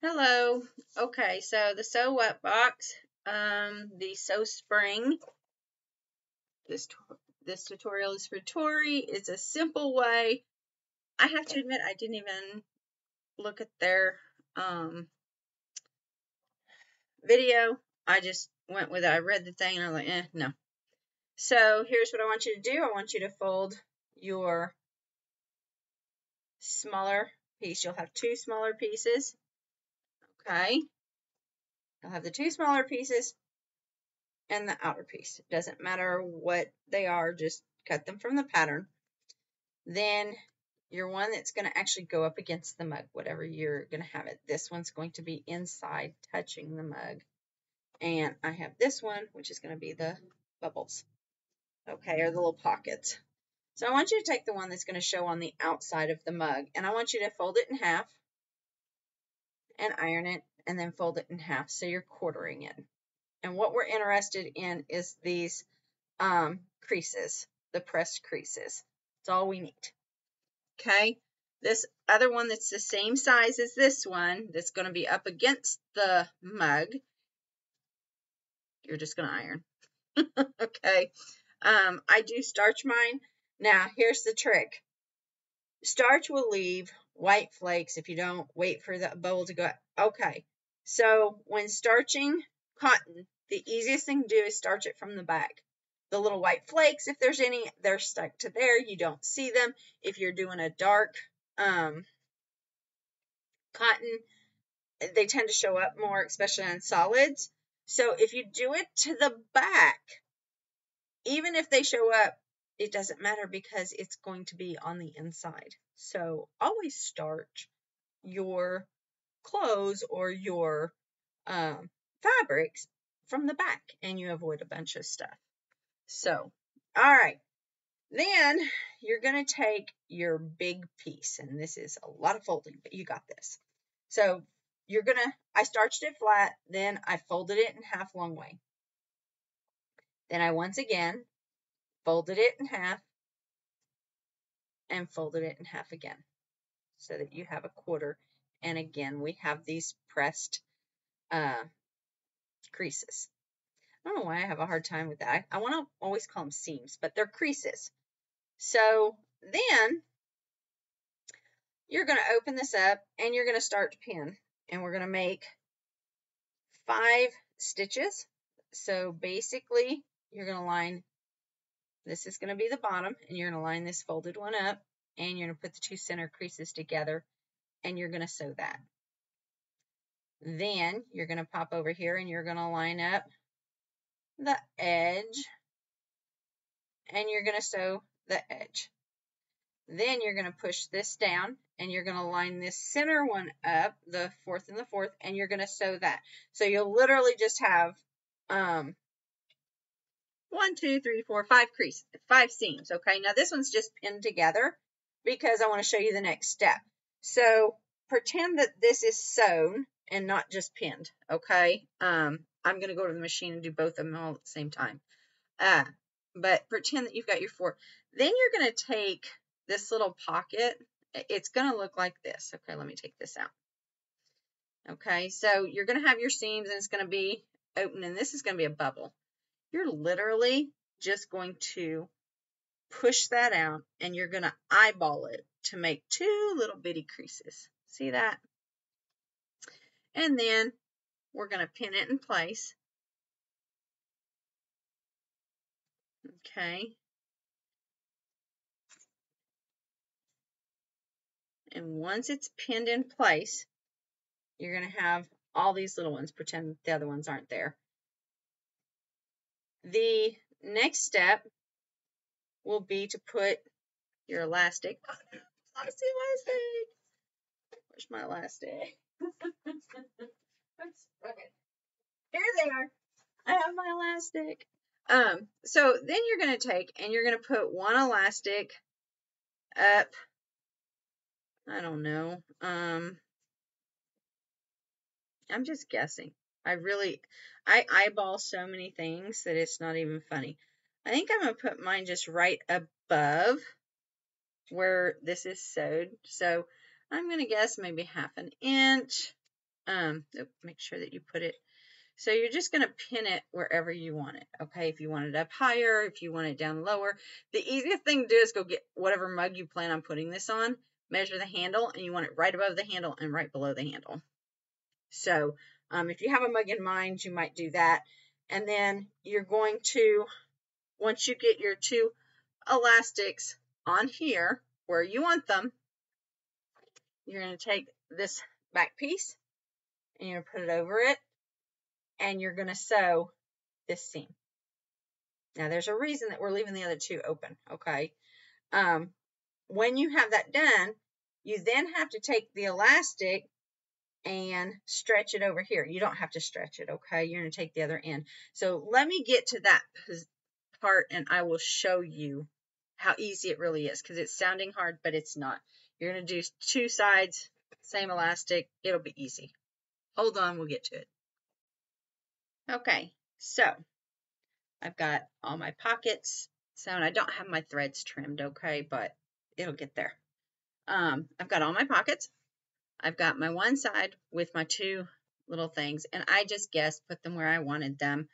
Hello. Okay, so the So What box, the So Spring. This tutorial is for Tori. It's a simple way. I have to admit, I didn't even look at their video. I just went with it. I read the thing and I was like, no. So here's what I want you to do. I want you to fold your smaller piece. You'll have two smaller pieces. Okay, you'll have the two smaller pieces and the outer piece. It doesn't matter what they are, just cut them from the pattern. Then your one that's going to actually go up against the mug, whatever you're going to have it. This one's going to be inside touching the mug. And I have this one, which is going to be the bubbles, okay, or the little pockets. So I want you to take the one that's going to show on the outside of the mug, and I want you to fold it in half and iron it, and then fold it in half, so you're quartering it. And what we're interested in is these creases, the pressed creases. That's all we need. Okay, this other one that's the same size as this one, that's going to be up against the mug, you're just going to iron. Okay, I do starch mine. Now, here's the trick. Starch will leave white flakes if you don't wait for the bubble to go out. Okay, so when starching cotton, the easiest thing to do is starch it from the back. The little white flakes, if there's any, they're stuck to there. You don't see them. If you're doing a dark cotton, they tend to show up more, especially on solids. So if you do it to the back, even if they show up, it doesn't matter because it's going to be on the inside. So always starch your clothes or your fabrics from the back, and you avoid a bunch of stuff. So, all right. Then you're going to take your big piece, and this is a lot of folding, but you got this. So you're going to, I starched it flat, then I folded it in half long way. Then I once again folded it in half, and folded it in half again so that you have a quarter. And again, we have these pressed creases. I don't know why I have a hard time with that. I want to always call them seams, but they're creases. So then you're going to open this up and you're going to start to pin. And we're going to make 5 stitches. So basically, you're going to line. This is going to be the bottom, and you're going to line this folded one up, and you're going to put the two center creases together, and you're going to sew that. Then you're going to pop over here, and you're going to line up the edge, and you're going to sew the edge. Then you're going to push this down, and you're going to line this center one up, the fourth and the fourth, and you're going to sew that. So you'll literally just have 1, 2, 3, 4, 5 creases, 5 seams. Okay, now this one's just pinned together because I want to show you the next step. So pretend that this is sewn and not just pinned. Okay, I'm going to go to the machine and do both of them all at the same time. But pretend that you've got your 4. Then you're going to take this little pocket. It's going to look like this. Okay, let me take this out. Okay, so you're going to have your seams, and it's going to be open, and this is going to be a bubble. You're literally just going to push that out, and you're going to eyeball it to make 2 little bitty creases. See that? And then we're going to pin it in place. Okay. And once it's pinned in place, you're going to have all these little ones. Pretend the other ones aren't there. The next step will be to put your elastic. Where's my elastic? Okay. Here they are. I have my elastic. So then you're going to take and you're going to put one elastic up. I don't know. I'm just guessing. I eyeball so many things that it's not even funny. I think I'm going to put mine just right above where this is sewed. So I'm going to guess maybe half an inch. Make sure that you put it. So you're just going to pin it wherever you want it. Okay. If you want it up higher, if you want it down lower, the easiest thing to do is go get whatever mug you plan on putting this on, measure the handle, and you want it right above the handle and right below the handle. So if you have a mug in mind, you might do that. And then you're going to, once you get your two elastics on here where you want them, you're going to take this back piece and you're going to put it over it, and you're going to sew this seam. Now there's a reason that we're leaving the other two open, okay? When you have that done, you then have to take the elastic and stretch it over here. You don't have to stretch it, okay? You're going to take the other end. So let me get to that part and I will show you how easy it really is, because it's sounding hard, but it's not. You're going to do two sides, same elastic. It'll be easy. Hold on, we'll get to it. Okay, so I've got all my pockets sewn. I don't have my threads trimmed, okay, but it'll get there. I've got all my pockets. I've got my one side with my two little things, and I just guessed, put them where I wanted them.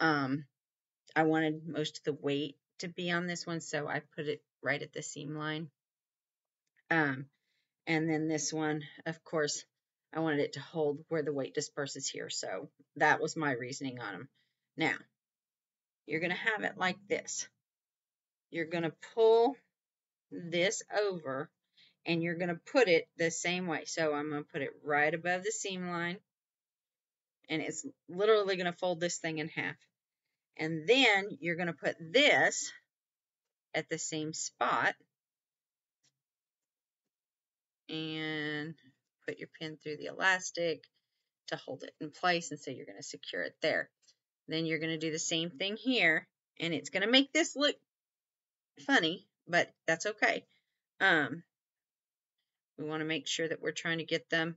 I wanted most of the weight to be on this one, so I put it right at the seam line. And then this one, of course, I wanted it to hold where the weight disperses here, so that was my reasoning on them. Now, you're going to have it like this. You're going to pull this over, and you're going to put it the same way. So I'm going to put it right above the seam line, and it's literally going to fold this thing in half. And then you're going to put this at the same spot, and put your pin through the elastic to hold it in place, and so you're going to secure it there. Then you're going to do the same thing here, and it's going to make this look funny, but that's okay. We want to make sure that we're trying to get them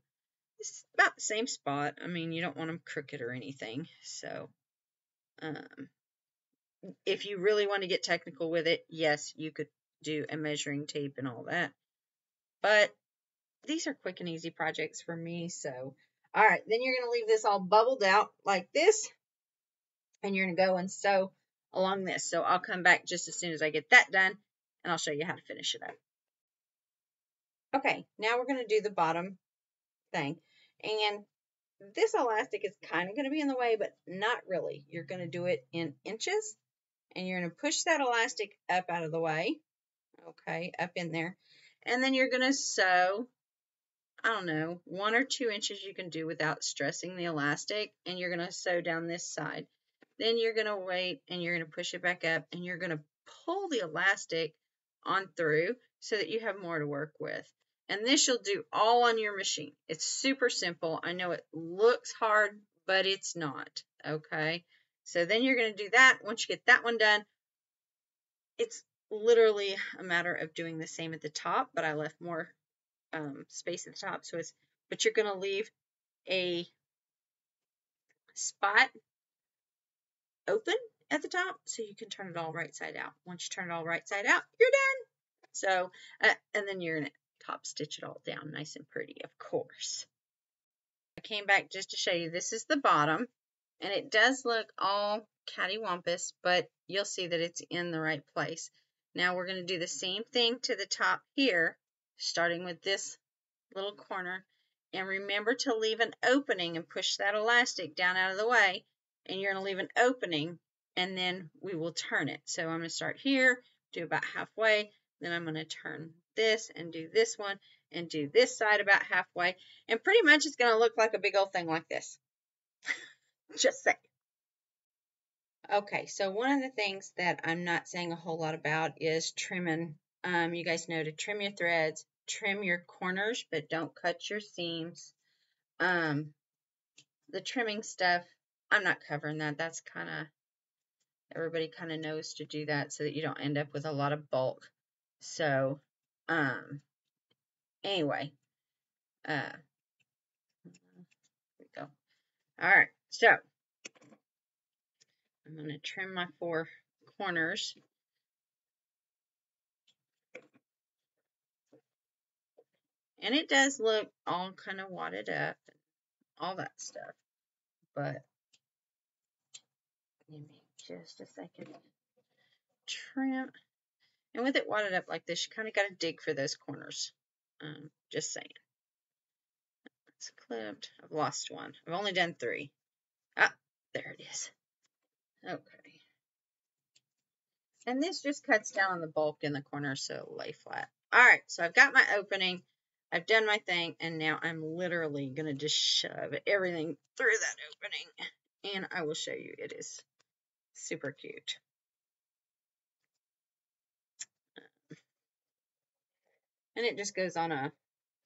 about the same spot. I mean, you don't want them crooked or anything, so if you really want to get technical with it, yes, you could do a measuring tape and all that, but these are quick and easy projects for me. So, all right, then you're going to leave this all bubbled out like this, and you're going to go and sew along this. So I'll come back just as soon as I get that done, and I'll show you how to finish it up. Okay, now we're going to do the bottom thing. And this elastic is kind of going to be in the way, but not really. You're going to do it in inches, and you're going to push that elastic up out of the way. Okay, up in there. And then you're going to sew, I don't know, 1 or 2 inches you can do without stressing the elastic, and you're going to sew down this side. Then you're going to wait, and you're going to push it back up, and you're going to pull the elastic on through so that you have more to work with. And this you'll do all on your machine. It's super simple. I know it looks hard, but it's not, okay? So then you're going to do that. Once you get that one done, it's literally a matter of doing the same at the top, but I left more space at the top, so it's, but you're going to leave a spot open at the top so you can turn it all right side out. Once you turn it all right side out, you're done. So and then you're going to top stitch it all down nice and pretty, of course. I came back just to show you, this is the bottom, and it does look all cattywampus, but you'll see that it's in the right place. Now we're going to do the same thing to the top here, starting with this little corner. And remember to leave an opening and push that elastic down out of the way. And you're going to leave an opening, and then we will turn it. So I'm going to start here, do about halfway. Then I'm going to turn this and do this one and do this side about halfway. And pretty much it's going to look like a big old thing like this. Just saying. Okay, so one of the things that I'm not saying a whole lot about is trimming. You guys know to trim your threads, trim your corners, but don't cut your seams. The trimming stuff, I'm not covering that. That's kind of, everybody kind of knows to do that so that you don't end up with a lot of bulk. So, anyway, here we go. All right, so I'm going to trim my four corners. And it does look all kind of wadded up, all that stuff. But give me just a second. Trim. And with it wadded up like this, you kind of got to dig for those corners. Just saying. It's clipped. I've lost one. I've only done 3. Ah, there it is. Okay. And this just cuts down on the bulk in the corner, so it'll lay flat. All right, so I've got my opening. I've done my thing, and now I'm literally going to just shove everything through that opening. And I will show you. It is super cute. And it just goes on a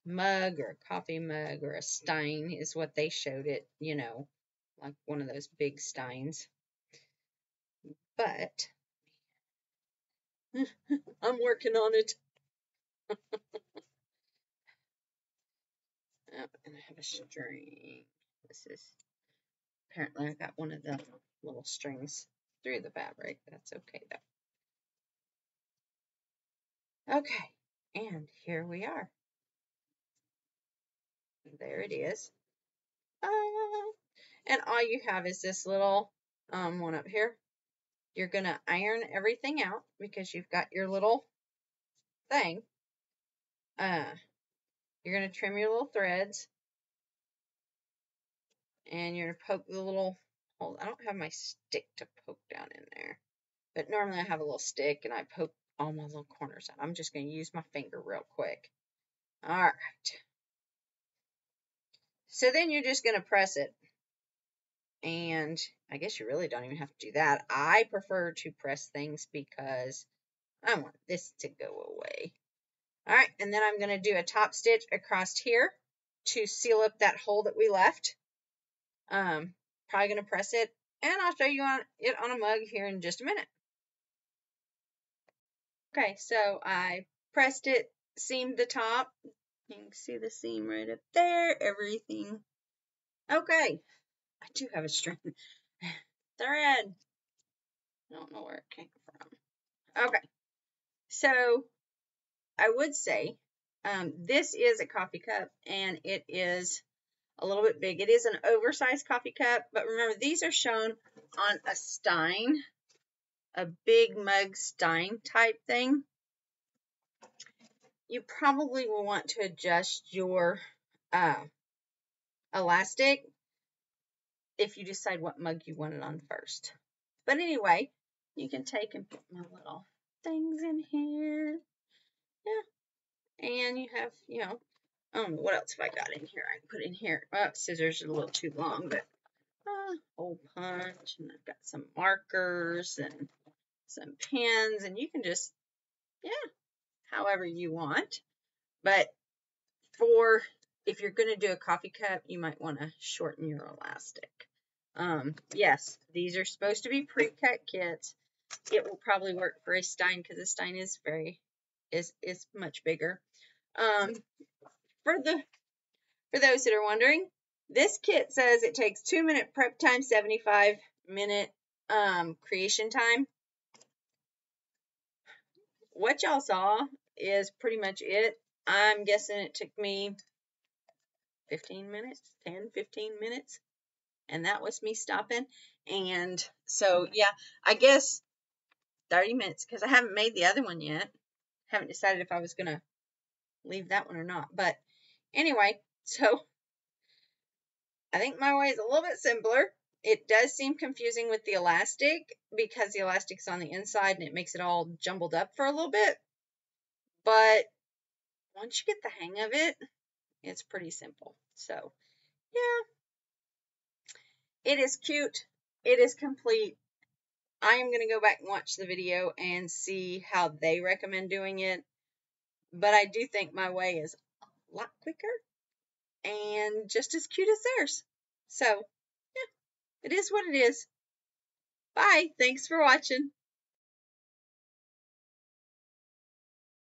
mug or a coffee mug or a stein is what they showed it, you know, like one of those big steins. But I'm working on it. Oh, and I have a string. This is apparently I got one of the little strings through the fabric. That's okay though. Okay. And here we are. There it is. And all you have is this little one up here. You're going to iron everything out because you've got your little thing. You're going to trim your little threads. And you're going to poke the little hole. I don't have my stick to poke down in there. But normally I have a little stick and I poke all my little corners out. I'm just going to use my finger real quick. All right. So then you're just going to press it. And I guess you really don't even have to do that. I prefer to press things because I want this to go away. All right. And then I'm going to do a top stitch across here to seal up that hole that we left. Probably going to press it. And I'll show you on it on a mug here in just a minute. Okay, so I pressed it, seamed the top. You can see the seam right up there, everything. Okay, I do have a string. Thread. I don't know where it came from. Okay, so I would say this is a coffee cup, and it is a little bit big. It is an oversized coffee cup, but remember, these are shown on a stein. A big mug stein type thing. You probably will want to adjust your elastic if you decide what mug you want it on first. But anyway, you can take and put my little things in here. Yeah. And you have, you know, what else have I got in here? I can put in here. Oh, scissors are a little too long, but hole punch, and I've got some markers and some pins, and you can just, yeah, however you want. But for if you're going to do a coffee cup, you might want to shorten your elastic. Yes, these are supposed to be pre-cut kits. It will probably work for a stein because a stein is is much bigger. For those that are wondering, this kit says it takes 2-minute prep time, 75-minute creation time. What y'all saw is pretty much it. I'm guessing it took me 15 minutes, 10, 15 minutes. And that was me stopping. And so, yeah, I guess 30 minutes because I haven't made the other one yet. Haven't decided if I was going to leave that one or not. But anyway, so I think my way is a little bit simpler. It does seem confusing with the elastic because the elastic's on the inside and it makes it all jumbled up for a little bit. But once you get the hang of it, it's pretty simple. So, yeah. It is cute. It is complete. I am going to go back and watch the video and see how they recommend doing it. But I do think my way is a lot quicker and just as cute as theirs. So, yeah, it is what it is. Bye. Thanks for watching.